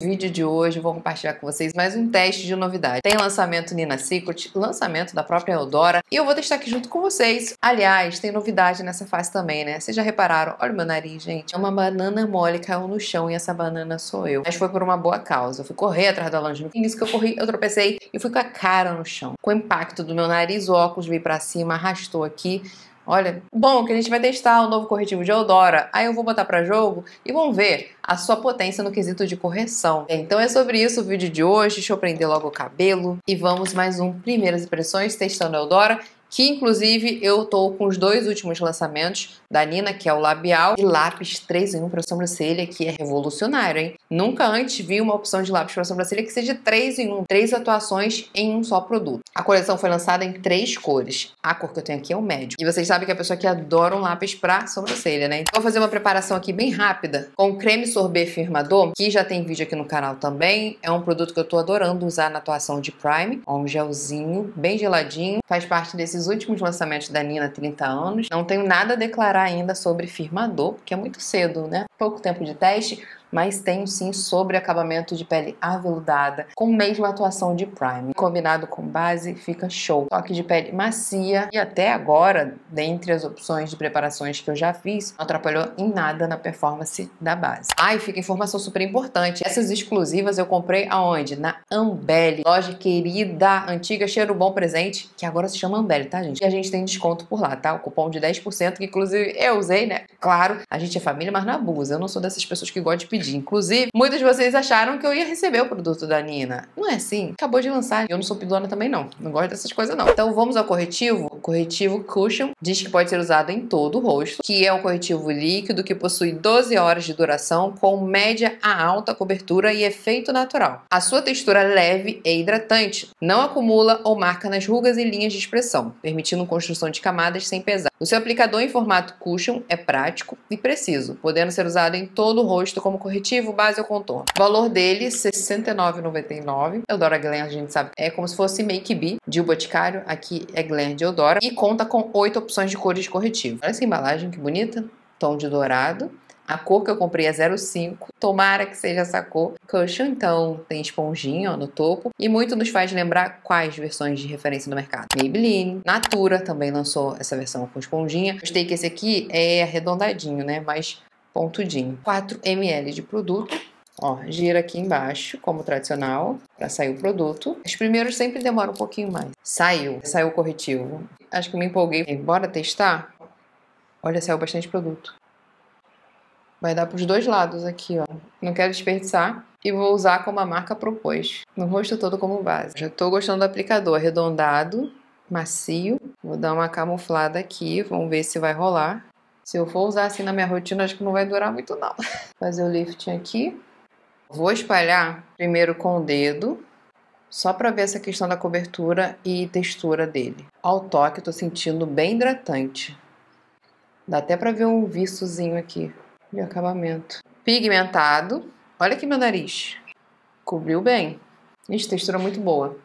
Vídeo de hoje, vou compartilhar com vocês mais um teste de novidade. Tem lançamento Niina Secrets, lançamento da própria Eudora, e eu vou testar aqui junto com vocês. Aliás, tem novidade nessa face também, né? Vocês já repararam? Olha o meu nariz, gente. É uma banana mole, caiu no chão, e essa banana sou eu. Mas foi por uma boa causa. Eu fui correr atrás da loja. E nisso que eu corri, eu tropecei e fui com a cara no chão. Com o impacto do meu nariz, o óculos veio pra cima, arrastou aqui. Olha, bom, que a gente vai testar o novo corretivo de Eudora, aí eu vou botar pra jogo e vamos ver a sua potência no quesito de correção. Então é sobre isso o vídeo de hoje, deixa eu prender logo o cabelo e vamos mais um Primeiras Impressões testando a Eudora, que inclusive eu tô com os dois últimos lançamentos da Niina, que é o labial e lápis 3 em 1 pra sobrancelha, que é revolucionário, hein? Nunca antes vi uma opção de lápis pra sobrancelha que seja 3 em 1, 3 atuações em um só produto. A coleção foi lançada em 3 cores. A cor que eu tenho aqui é o médio. E vocês sabem que é a pessoa que adora um lápis pra sobrancelha, né? Então vou fazer uma preparação aqui bem rápida com o creme sorbê firmador, que já tem vídeo aqui no canal também. É um produto que eu tô adorando usar na atuação de prime. Ó, um gelzinho bem geladinho. Faz parte desses últimos lançamentos da Niina 30 anos. Não tenho nada a declarar ainda sobre firmador, porque é muito cedo, né? Pouco tempo de teste, mas tenho sim sobre acabamento de pele aveludada, com mesma atuação de prime. Combinado com base, fica show. Toque de pele macia e até agora, dentre as opções de preparações que eu já fiz, não atrapalhou em nada na performance da base. Ah, e fica informação super importante. Essas exclusivas eu comprei aonde? Na Ambelle, loja querida, antiga, cheiro bom, presente, que agora se chama Ambelle, tá, gente? E a gente tem desconto por lá, tá? O cupom de 10%, que inclusive eu usei, né? Claro, a gente é família, mas não abusa. Eu não sou dessas pessoas que gostam de pedir. Inclusive, muitos de vocês acharam que eu ia receber o produto da Niina. Não é assim. Acabou de lançar. Eu não sou pidona também, não. Não gosto dessas coisas, não. Então vamos ao corretivo. O corretivo Cushion diz que pode ser usado em todo o rosto, que é um corretivo líquido que possui 12 horas de duração com média a alta cobertura e efeito natural. A sua textura leve e hidratante não acumula ou marca nas rugas e linhas de expressão, permitindo construção de camadas sem pesar. O seu aplicador em formato Cushion é prático e preciso, podendo ser usado em todo o rosto como corretivo, base ou contorno. O valor dele, R$ 69,99. Eudora Glam, a gente sabe, é como se fosse Make B de O Boticário. Aqui é Glam de Eudora. E conta com 8 opções de cores de corretivo. Olha essa embalagem, que bonita. Tom de dourado. A cor que eu comprei é 05, tomara que seja essa cor. Cushion, então, tem esponjinha ó, no topo. E muito nos faz lembrar quais versões de referência no mercado. Maybelline, Natura também lançou essa versão com esponjinha. Gostei que esse aqui é arredondadinho, né? Mas pontudinho. 4 ml de produto. Ó, gira aqui embaixo, como tradicional, pra sair o produto. Os primeiros sempre demoram um pouquinho mais. Saiu. Saiu o corretivo. Acho que me empolguei. Bora testar? Olha, saiu bastante produto. Vai dar pros dois lados aqui, ó. Não quero desperdiçar. E vou usar como a marca propôs. No rosto todo como base. Já tô gostando do aplicador arredondado, macio. Vou dar uma camuflada aqui. Vamos ver se vai rolar. Se eu for usar assim na minha rotina, acho que não vai durar muito, não. Fazer o lifting aqui. Vou espalhar primeiro com o dedo, só pra ver essa questão da cobertura e textura dele. Ao toque, eu tô sentindo bem hidratante. Dá até pra ver um viçozinho aqui de acabamento. Pigmentado. Olha aqui meu nariz. Cobriu bem. Gente, textura muito boa.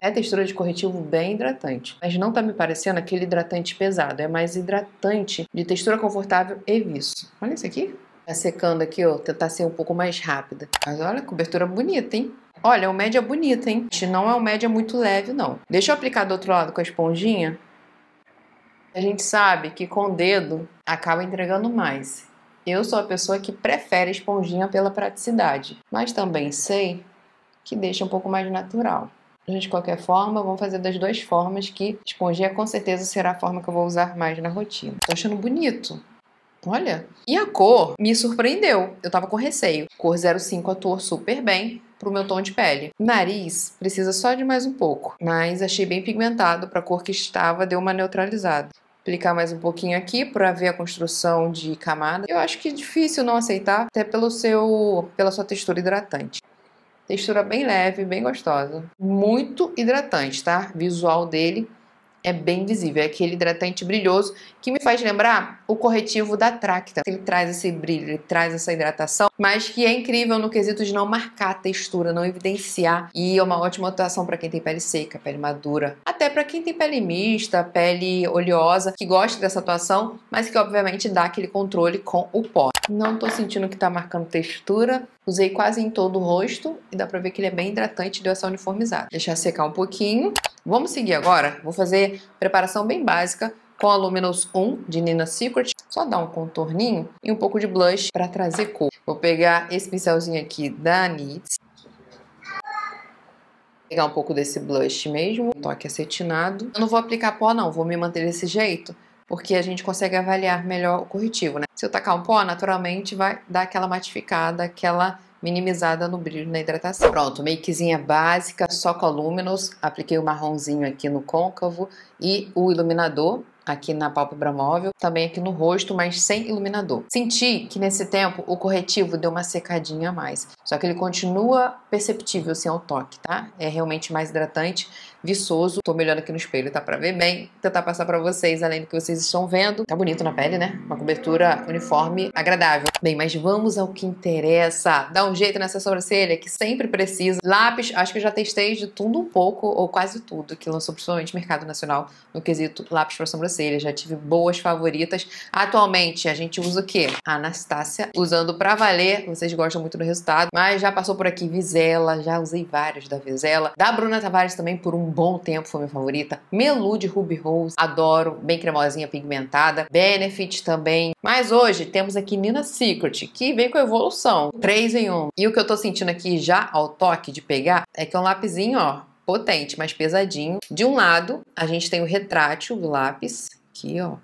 É textura de corretivo bem hidratante, mas não tá me parecendo aquele hidratante pesado, é mais hidratante de textura confortável e viço. Olha isso aqui. Tá secando aqui, ó, tentar ser um pouco mais rápida. Mas olha, cobertura bonita, hein? Olha, é um média bonito, hein? Não é um média muito leve, não. Deixa eu aplicar do outro lado com a esponjinha. A gente sabe que com o dedo acaba entregando mais. Eu sou a pessoa que prefere a esponjinha pela praticidade, mas também sei que deixa um pouco mais natural. De qualquer forma, vamos fazer das duas formas, que esponjinha com certeza será a forma que eu vou usar mais na rotina. Tô achando bonito. Olha. E a cor me surpreendeu. Eu tava com receio. Cor 05 atuou super bem pro meu tom de pele. Nariz precisa só de mais um pouco, mas achei bem pigmentado pra cor que estava, deu uma neutralizada. Aplicar mais um pouquinho aqui pra ver a construção de camada. Eu acho que é difícil não aceitar, até pela sua textura hidratante. Textura bem leve, bem gostosa. Muito hidratante, tá? Visual dele é bem visível. É aquele hidratante brilhoso que me faz lembrar o corretivo da Tracta. Ele traz esse brilho, ele traz essa hidratação, mas que é incrível no quesito de não marcar a textura, não evidenciar. E é uma ótima atuação para quem tem pele seca, pele madura. Até para quem tem pele mista, pele oleosa, que gosta dessa atuação, mas que obviamente dá aquele controle com o pó. Não tô sentindo que tá marcando textura. Usei quase em todo o rosto e dá pra ver que ele é bem hidratante e deu essa uniformizada. Deixar secar um pouquinho. Vamos seguir agora. Vou fazer preparação bem básica com a Luminous 1 de Niina Secrets. Só dar um contorninho e um pouco de blush pra trazer cor. Vou pegar esse pincelzinho aqui da NIT. Pegar um pouco desse blush mesmo. Toque acetinado. Eu não vou aplicar pó não, vou me manter desse jeito. Porque a gente consegue avaliar melhor o corretivo, né? Se eu tacar um pó, naturalmente vai dar aquela matificada, aquela minimizada no brilho, na hidratação. Pronto, makezinha básica, só com a Luminous. Apliquei o marronzinho aqui no côncavo e o iluminador aqui na pálpebra móvel, também aqui no rosto, mas sem iluminador. Senti que nesse tempo o corretivo deu uma secadinha a mais, só que ele continua perceptível assim ao toque, tá? É realmente mais hidratante, viçoso. Tô me olhando aqui no espelho, tá pra ver bem. Vou tentar passar pra vocês, além do que vocês estão vendo. Tá bonito na pele, né? Uma cobertura uniforme, agradável. Bem, mas vamos ao que interessa. Dá um jeito nessa sobrancelha que sempre precisa. Lápis, acho que eu já testei de tudo um pouco, ou quase tudo, que lançou principalmente mercado nacional no quesito lápis pra sobrancelha. Já tive boas favoritas. Atualmente, a gente usa o quê? A Anastasia, usando pra valer. Vocês gostam muito do resultado, mas já passou por aqui Vizela, já usei vários da Vizela. Da Bruna Tavares também, por um bom tempo, foi minha favorita. Melude Ruby Rose, adoro, bem cremosinha, pigmentada. Benefit também. Mas hoje temos aqui Niina Secret, que vem com evolução, 3 em 1. E o que eu tô sentindo aqui já ao toque de pegar é que é um lapisinho, ó, potente, mas pesadinho. De um lado, a gente tem o retrátil do lápis, aqui, ó,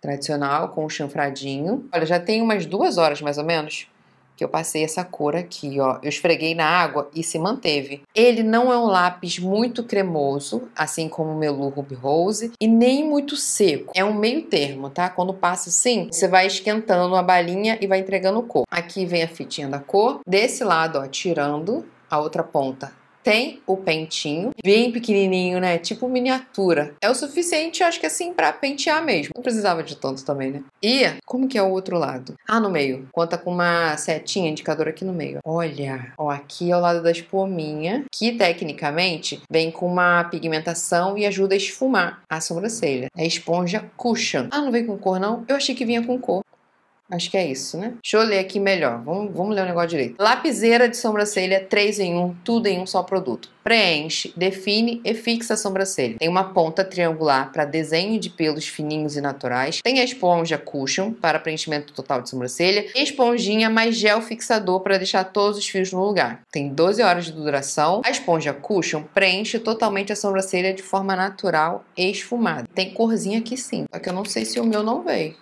tradicional, com o chanfradinho. Olha, já tem umas 2 horas, mais ou menos, que eu passei essa cor aqui, ó. Eu esfreguei na água e se manteve. Ele não é um lápis muito cremoso, assim como o Melu Ruby Rose, e nem muito seco. É um meio termo, tá? Quando passa assim, você vai esquentando a balinha e vai entregando cor. Aqui vem a fitinha da cor. Desse lado, ó, tirando a outra ponta, tem o pentinho, bem pequenininho, né? Tipo miniatura. É o suficiente, acho que assim, pra pentear mesmo. Não precisava de tanto também, né? E como que é o outro lado? Ah, no meio. Conta com uma setinha, indicador aqui no meio. Olha, ó, aqui é o lado da espuminha, que tecnicamente vem com uma pigmentação e ajuda a esfumar a sobrancelha. É esponja cushion. Ah, não vem com cor, não? Eu achei que vinha com cor. Acho que é isso, né? Deixa eu ler aqui melhor. Vamos ler o negócio direito. Lapiseira de sobrancelha 3 em 1, tudo em um só produto. Preenche, define e fixa a sobrancelha. Tem uma ponta triangular para desenho de pelos fininhos e naturais. Tem a esponja cushion para preenchimento total de sobrancelha. E esponjinha mais gel fixador para deixar todos os fios no lugar. Tem 12 horas de duração. A esponja cushion preenche totalmente a sobrancelha de forma natural e esfumada. Tem corzinha aqui sim, só que eu não sei se o meu não veio.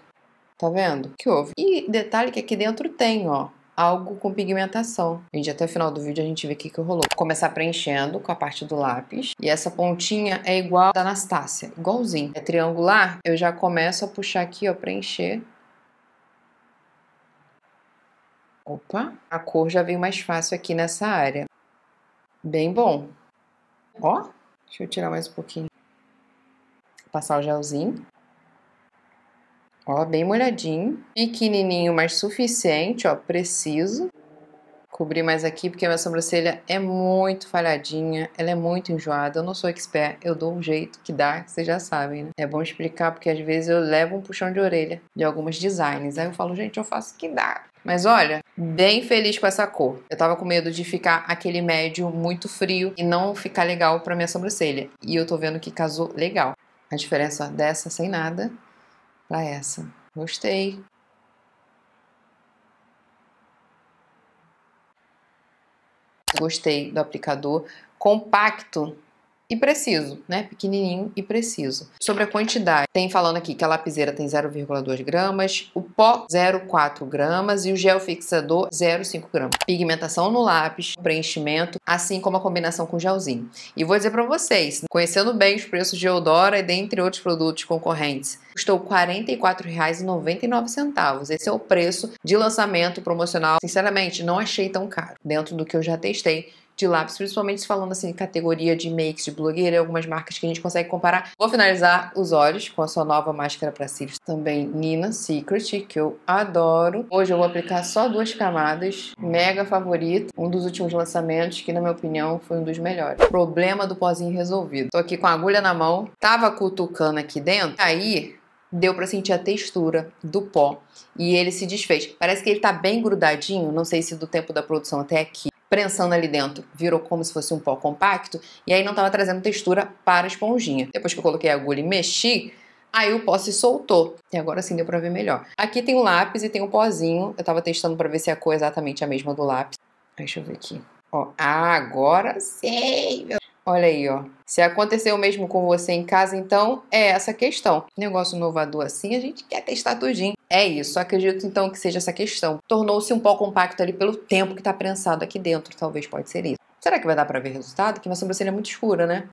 Tá vendo? Que houve? E detalhe que aqui dentro tem, ó, algo com pigmentação. Gente, até o final do vídeo a gente vê o que que rolou. Vou começar preenchendo com a parte do lápis. E essa pontinha é igual da Anastasia, igualzinho. É triangular, eu já começo a puxar aqui, ó, preencher. Opa! A cor já veio mais fácil aqui nessa área. Bem bom. Ó, deixa eu tirar mais um pouquinho. Vou passar o gelzinho. Ó, bem molhadinho, pequenininho, mas suficiente, ó, preciso. Cobrir mais aqui, porque minha sobrancelha é muito falhadinha, ela é muito enjoada, eu não sou expert, eu dou um jeito que dá, que vocês já sabem, né? É bom explicar, porque às vezes eu levo um puxão de orelha de algumas designs, aí eu falo, gente, eu faço o que dá. Mas olha, bem feliz com essa cor. Eu tava com medo de ficar aquele médio muito frio e não ficar legal pra minha sobrancelha. E eu tô vendo que casou legal. A diferença dessa sem nada... pra essa. Gostei. Gostei do aplicador compacto e preciso, né? Pequenininho e preciso. Sobre a quantidade, tem falando aqui que a lapiseira tem 0,2 gramas, o pó 0,4 gramas e o gel fixador 0,5 gramas. Pigmentação no lápis, preenchimento, assim como a combinação com gelzinho. E vou dizer pra vocês, conhecendo bem os preços de Eudora e dentre outros produtos concorrentes, custou R$ 44,99. Esse é o preço de lançamento promocional. Sinceramente, não achei tão caro. Dentro do que eu já testei de lápis, principalmente falando assim, categoria de makes de blogueira, algumas marcas que a gente consegue comparar. Vou finalizar os olhos com a sua nova máscara para cílios, também Niina Secrets, que eu adoro. Hoje eu vou aplicar só duas camadas, mega favorito, um dos últimos lançamentos, que na minha opinião foi um dos melhores. Problema do pozinho resolvido. Tô aqui com a agulha na mão, tava cutucando aqui dentro, aí deu pra sentir a textura do pó e ele se desfez. Parece que ele tá bem grudadinho, não sei se do tempo da produção até aqui. Prensando ali dentro, virou como se fosse um pó compacto, e aí não tava trazendo textura para a esponjinha. Depois que eu coloquei a agulha e mexi, aí o pó se soltou. E agora sim deu pra ver melhor. Aqui tem o lápis e tem o pozinho. Eu tava testando pra ver se a cor é exatamente a mesma do lápis. Deixa eu ver aqui. Ó, agora sim! Olha aí, ó. Se aconteceu o mesmo com você em casa, então é essa questão. Negócio inovador assim, a gente quer testar tudinho. É isso, acredito então que seja essa questão. Tornou-se um pó compacto ali pelo tempo que tá prensado aqui dentro, talvez pode ser isso. Será que vai dar pra ver resultado? Porque minha sobrancelha é muito escura, né?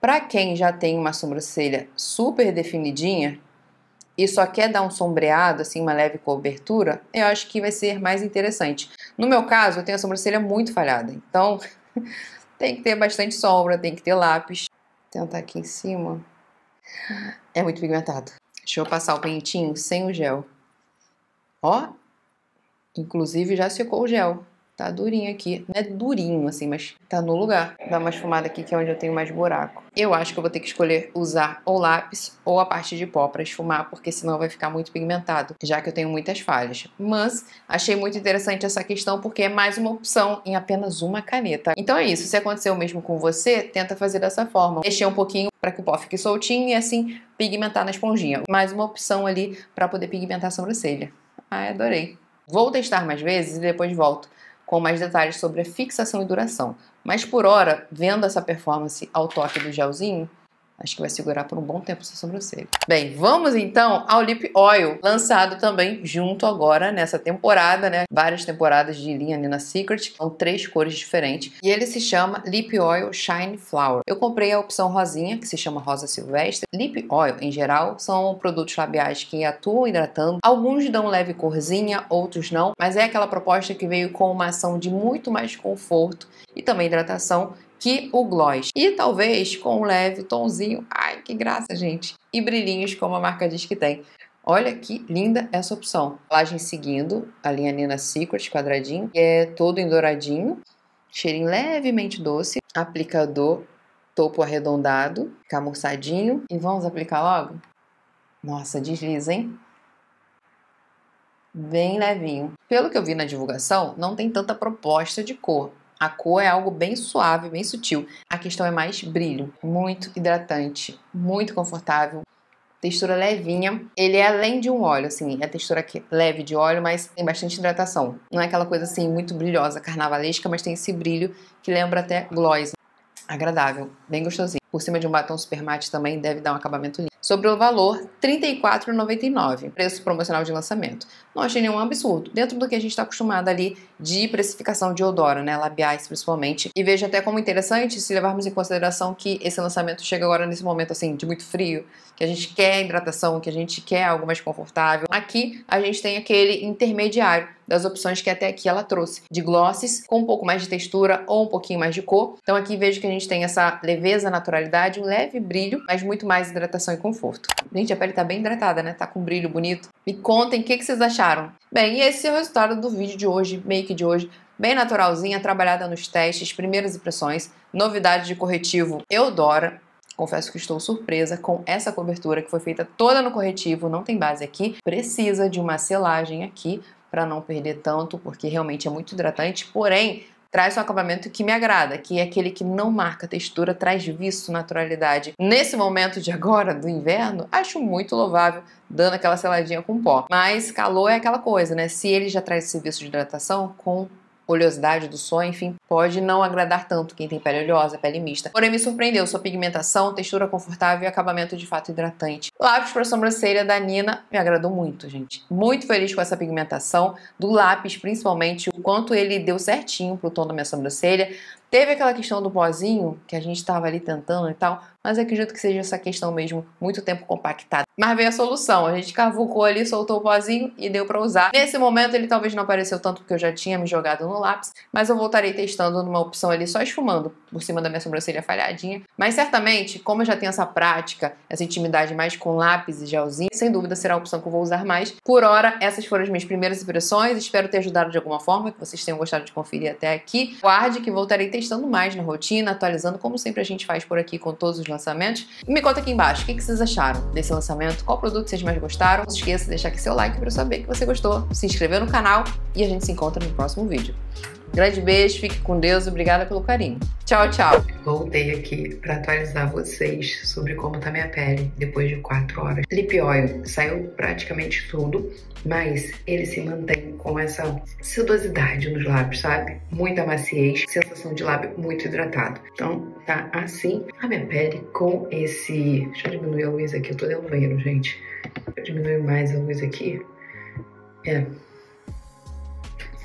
Pra quem já tem uma sobrancelha super definidinha e só quer dar um sombreado, assim, uma leve cobertura, eu acho que vai ser mais interessante. No meu caso, eu tenho a sobrancelha muito falhada, então tem que ter bastante sombra, tem que ter lápis. Vou tentar aqui em cima. É muito pigmentado. Deixa eu passar o pentinho sem o gel. Ó, inclusive já secou o gel. Tá durinho aqui. Não é durinho, assim, mas tá no lugar. Dá uma esfumada aqui, que é onde eu tenho mais buraco. Eu acho que eu vou ter que escolher usar ou lápis ou a parte de pó pra esfumar, porque senão vai ficar muito pigmentado, já que eu tenho muitas falhas. Mas achei muito interessante essa questão, porque é mais uma opção em apenas uma caneta. Então é isso. Se aconteceu o mesmo com você, tenta fazer dessa forma. Mexer um pouquinho pra que o pó fique soltinho e, assim, pigmentar na esponjinha. Mais uma opção ali pra poder pigmentar a sobrancelha. Ai, adorei. Vou testar mais vezes e depois volto com mais detalhes sobre a fixação e duração. Mas por hora, vendo essa performance ao toque do gelzinho, acho que vai segurar por um bom tempo essa sobrancelha. Bem, vamos então ao Lip Oil, lançado também junto agora nessa temporada, né? Várias temporadas de linha Niina Secrets, são 3 cores diferentes. E ele se chama Lip Oil Shine Flowers. Eu comprei a opção rosinha, que se chama Rosa Silvestre. Lip Oil, em geral, são produtos labiais que atuam hidratando. Alguns dão leve corzinha, outros não. Mas é aquela proposta que veio com uma ação de muito mais conforto e também hidratação que o gloss. E talvez com um leve tonzinho, ai que graça gente, e brilhinhos como a marca diz que tem. Olha que linda essa opção. Embalagem seguindo a linha Niina Secrets, quadradinho, que é todo em douradinho, cheirinho levemente doce, aplicador topo arredondado, camurçadinho, e vamos aplicar logo? Nossa, desliza, hein? Bem levinho. Pelo que eu vi na divulgação, não tem tanta proposta de cor. A cor é algo bem suave, bem sutil. A questão é mais brilho. Muito hidratante, muito confortável, textura levinha. Ele é além de um óleo, assim, é textura aqui, leve de óleo, mas tem bastante hidratação. Não é aquela coisa assim muito brilhosa, carnavalesca, mas tem esse brilho que lembra até gloss. Agradável, bem gostosinho. Por cima de um batom super mate também deve dar um acabamento lindo. Sobre o valor, R$ 34,99, preço promocional de lançamento. Não achei nenhum absurdo, dentro do que a gente está acostumado ali de precificação de Eudora, né, labiais principalmente. E vejo até como interessante se levarmos em consideração que esse lançamento chega agora nesse momento assim de muito frio, que a gente quer hidratação, que a gente quer algo mais confortável. Aqui a gente tem aquele intermediário das opções que até aqui ela trouxe, de glosses com um pouco mais de textura ou um pouquinho mais de cor. Então aqui vejo que a gente tem essa leveza, naturalidade, um leve brilho, mas muito mais hidratação e conforto. Gente, a pele tá bem hidratada, né? Tá com um brilho bonito. Me contem o que vocês acharam. Bem, esse é o resultado do vídeo de hoje, make de hoje. Bem naturalzinha, trabalhada nos testes, primeiras impressões, novidade de corretivo Eudora. Confesso que estou surpresa com essa cobertura que foi feita toda no corretivo, não tem base aqui. Precisa de uma selagem aqui pra não perder tanto, porque realmente é muito hidratante, porém traz um acabamento que me agrada, que é aquele que não marca textura, traz viço, naturalidade. Nesse momento de agora, do inverno, acho muito louvável, dando aquela seladinha com pó. Mas calor é aquela coisa, né? Se ele já traz esse viço de hidratação, com oleosidade do sol, enfim, pode não agradar tanto quem tem pele oleosa, pele mista. Porém, me surpreendeu sua pigmentação, textura confortável e acabamento de fato hidratante. Lápis para sobrancelha da Niina me agradou muito, gente. Muito feliz com essa pigmentação do lápis, principalmente, o quanto ele deu certinho pro tom da minha sobrancelha. Teve aquela questão do pozinho, que a gente estava ali tentando e tal, mas acredito que seja essa questão mesmo, muito tempo compactada. Mas veio a solução, a gente cavucou ali, soltou o pozinho e deu pra usar. Nesse momento ele talvez não apareceu tanto porque eu já tinha me jogado no lápis, mas eu voltarei testando numa opção ali só esfumando por cima da minha sobrancelha falhadinha. Mas certamente, como eu já tenho essa prática, essa intimidade mais com lápis e gelzinho, sem dúvida será a opção que eu vou usar mais. Por hora, essas foram as minhas primeiras impressões, espero ter ajudado de alguma forma, que vocês tenham gostado de conferir até aqui. Guarde que voltarei testando mais na rotina, atualizando como sempre a gente faz por aqui com todos os lançamentos. E me conta aqui embaixo o que vocês acharam desse lançamento, qual produto vocês mais gostaram. Não se esqueça de deixar aqui seu like para eu saber que você gostou, se inscrever no canal e a gente se encontra no próximo vídeo. Grande beijo, fique com Deus, obrigada pelo carinho. Tchau, tchau. Voltei aqui para atualizar vocês sobre como tá minha pele depois de 4 horas. Lip Oil saiu praticamente tudo, mas ele se mantém com essa sedosidade nos lábios, sabe? Muita maciez, sensação de lábio muito hidratado. Então tá assim a minha pele com esse... Deixa eu diminuir a luz aqui, eu tô dentro do banheiro, gente. Deixa eu diminuir mais a luz aqui. É...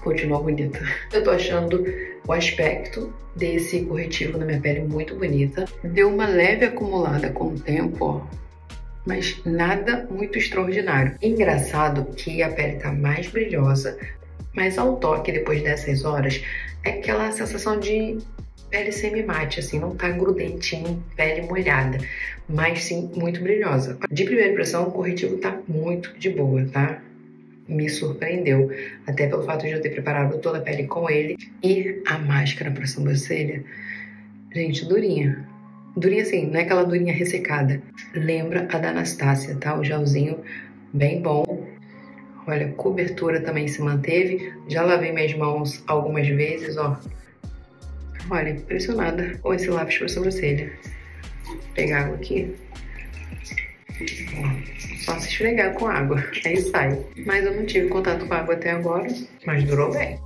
Continua bonita. Eu tô achando o aspecto desse corretivo na minha pele muito bonita. Deu uma leve acumulada com o tempo, ó. Mas nada muito extraordinário. Engraçado que a pele tá mais brilhosa, mas ao toque depois dessas horas, é aquela sensação de pele semi-mate, assim, não tá grudentinho, pele molhada, mas sim muito brilhosa. De primeira impressão, o corretivo tá muito de boa, tá? Me surpreendeu, até pelo fato de eu ter preparado toda a pele com ele. E a máscara pra sobrancelha, gente, durinha. Durinha assim, não é aquela durinha ressecada. Lembra a da Anastasia, tá? O gelzinho bem bom. Olha, a cobertura também se manteve. Já lavei minhas mãos algumas vezes, ó. Olha, impressionada com esse lápis pra sobrancelha. Vou pegar água aqui. Só se esfregar com água, aí sai. Mas eu não tive contato com água até agora, mas durou bem.